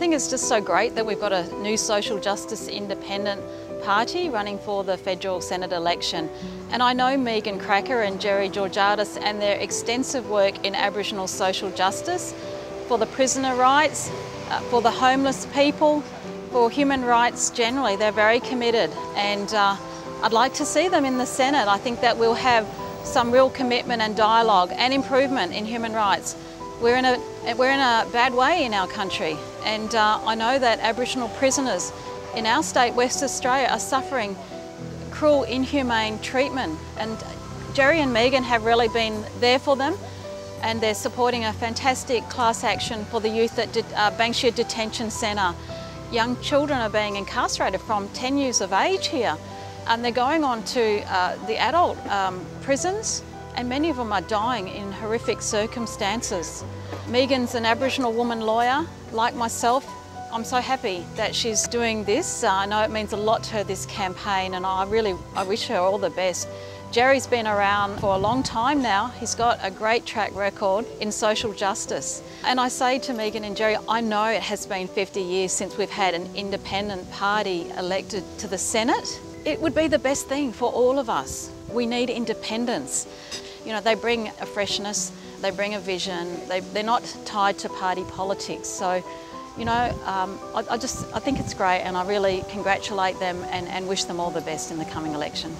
think it's just so great that we've got a new social justice independent party running for the federal Senate election. And I know Megan Krakouer and Gerry Georgatos and their extensive work in Aboriginal social justice, for the prisoner rights, for the homeless people, for human rights generally. They're very committed, and I'd like to see them in the Senate. I think that we'll have some real commitment and dialogue and improvement in human rights. We're in a bad way in our country, and I know that Aboriginal prisoners in our state, West Australia, are suffering cruel, inhumane treatment, and Gerry and Megan have really been there for them, and they're supporting a fantastic class action for the youth at Banksia Detention Centre. Young children are being incarcerated from 10 years of age here, and they're going on to the adult prisons, and many of them are dying in horrific circumstances. Megan's an Aboriginal woman lawyer, like myself. I'm so happy that she's doing this. I know it means a lot to her, this campaign, and I wish her all the best. Gerry's been around for a long time now. He's got a great track record in social justice. And I say to Megan and Gerry, I know it has been 50 years since we've had an independent party elected to the Senate. It would be the best thing for all of us. We need independence. You know, they bring a freshness, they bring a vision, they're not tied to party politics. So, you know, I think it's great, and I really congratulate them and wish them all the best in the coming election.